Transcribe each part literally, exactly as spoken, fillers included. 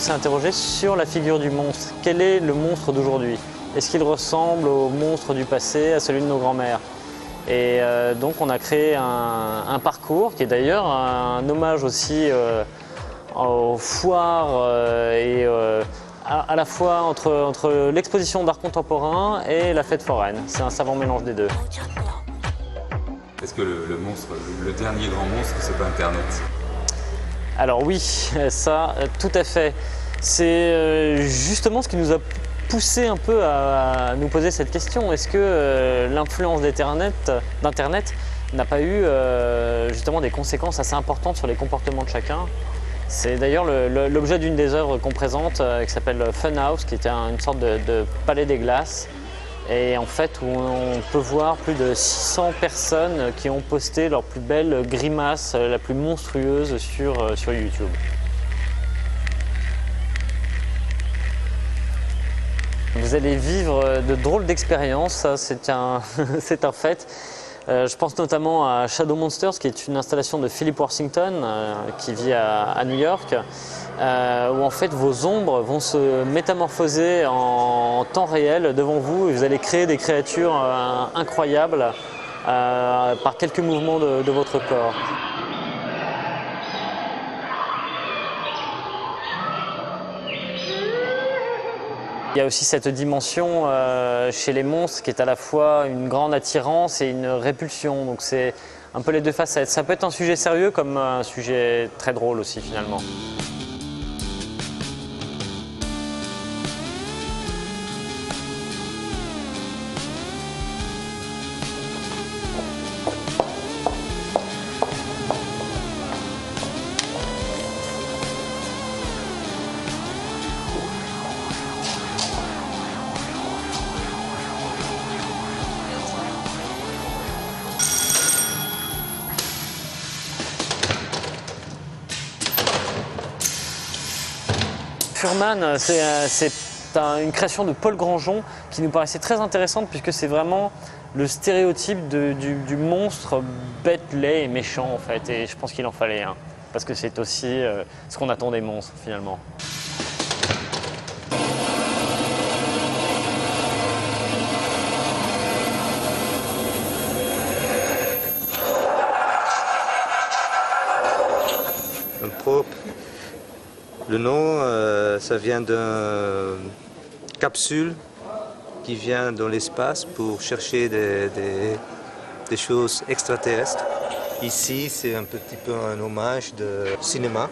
s'est interrogé sur la figure du monstre. Quel est le monstre d'aujourd'hui? Est-ce qu'il ressemble au monstre du passé, à celui de nos grands-mères? Et euh, donc on a créé un, un parcours qui est d'ailleurs un hommage aussi euh, aux foires euh, et euh, à, à la fois entre, entre l'exposition d'art contemporain et la fête foraine. C'est un savant mélange des deux. Est-ce que le, le monstre, le dernier grand monstre, c'est pas Internet? Alors oui, ça, tout à fait. C'est justement ce qui nous a poussé un peu à nous poser cette question. Est-ce que l'influence d'Internet n'a pas eu justement des conséquences assez importantes sur les comportements de chacun? C'est d'ailleurs l'objet d'une des œuvres qu'on présente, qui s'appelle Fun House, qui était une sorte de, de palais des glaces. Et en fait, où on peut voir plus de six cents personnes qui ont posté leur plus belle grimace, la plus monstrueuse sur, sur YouTube. Vous allez vivre de drôles d'expériences, c'est un, un fait. Euh, je pense notamment à Shadow Monsters, qui est une installation de Philip Washington, euh, qui vit à, à New York, euh, où en fait vos ombres vont se métamorphoser en, en temps réel devant vous et vous allez créer des créatures euh, incroyables euh, par quelques mouvements de, de votre corps. Il y a aussi cette dimension euh, chez les monstres qui est à la fois une grande attirance et une répulsion, donc c'est un peu les deux facettes. Ça peut être un sujet sérieux comme un sujet très drôle aussi finalement. Furman, c'est une création de Paul Grangeon qui nous paraissait très intéressante puisque c'est vraiment le stéréotype de, du, du monstre bête, laid et méchant en fait. Et je pense qu'il en fallait un, hein, parce que c'est aussi euh, ce qu'on attend des monstres finalement. Un propre. Le nom, euh, ça vient d'une capsule qui vient dans l'espace pour chercher des, des, des choses extraterrestres. Ici, c'est un petit peu un hommage de cinéma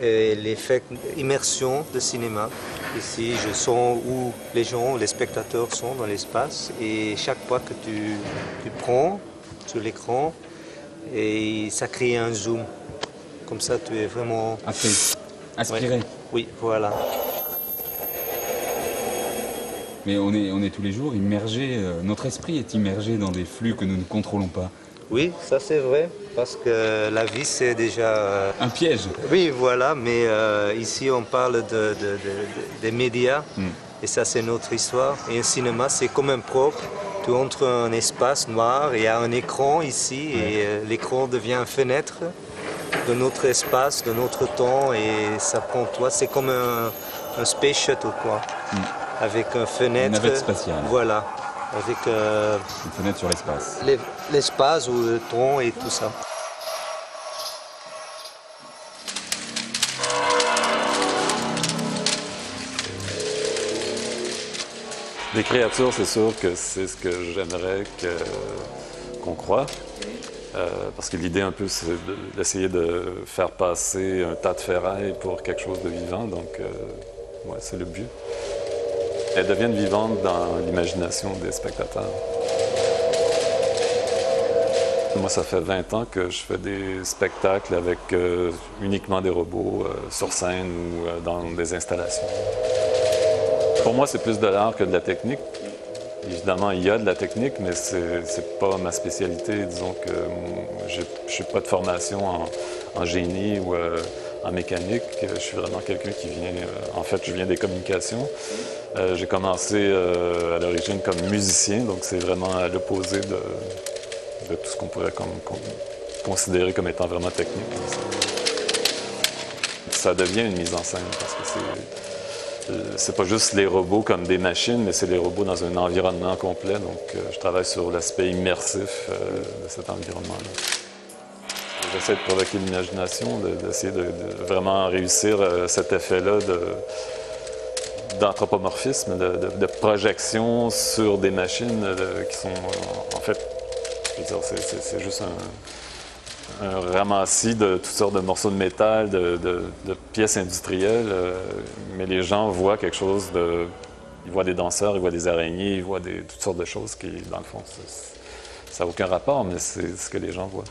et l'effet immersion de cinéma. Ici, je sens où les gens, les spectateurs sont dans l'espace et chaque fois que tu, tu prends sur l'écran, et ça crée un zoom. Comme ça, tu es vraiment... Inspiré. Oui, voilà. Mais on est, on est tous les jours immergés, euh, notre esprit est immergé dans des flux que nous ne contrôlons pas. Oui, ça c'est vrai, parce que la vie c'est déjà... Euh... Un piège. Oui, voilà, mais euh, ici on parle de, de, de, des médias, mm. Et ça c'est notre histoire. Et le cinéma c'est quand même propre. Tu entres dans un espace noir, il y a un écran ici, ouais. Et euh, l'écran devient une fenêtre de notre espace, de notre temps, et ça prend toi, c'est comme un, un space shuttle quoi, mmh. Avec une fenêtre, une navette spatiale. Voilà, avec euh, une fenêtre sur l'espace, l'espace ou le temps et tout ça. Les créatures, c'est sûr que c'est ce que j'aimerais qu'on croit. Euh, parce que l'idée un peu c'est d'essayer de faire passer un tas de ferraille pour quelque chose de vivant, donc euh, ouais, c'est le but. Elles deviennent vivantes dans l'imagination des spectateurs. Moi ça fait vingt ans que je fais des spectacles avec euh, uniquement des robots euh, sur scène ou euh, dans des installations. Pour moi c'est plus de l'art que de la technique. Évidemment, il y a de la technique, mais c'est pas ma spécialité. Disons que je n'ai pas de formation en, en génie ou euh, en mécanique. Je suis vraiment quelqu'un qui vient... Euh, en fait, je viens des communications. Euh, J'ai commencé euh, à l'origine comme musicien, donc c'est vraiment à l'opposé de, de tout ce qu'on pourrait comme, comme, considérer comme étant vraiment technique. ça devient une mise en scène, parce que c'est euh, pas juste les robots comme des machines, mais c'est les robots dans un environnement complet. Donc, euh, je travaille sur l'aspect immersif euh, de cet environnement-là. J'essaie de provoquer l'imagination, d'essayer de, de vraiment réussir cet effet-là d'anthropomorphisme, de, de, de, de projection sur des machines de, qui sont, en fait, je veux dire, c'est juste un, un ramassis de toutes sortes de morceaux de métal, de, de, de pièces industrielles, mais les gens voient quelque chose de... Ils voient des danseurs, ils voient des araignées, ils voient des, toutes sortes de choses qui, dans le fond, ça n'a aucun rapport, mais c'est ce que les gens voient.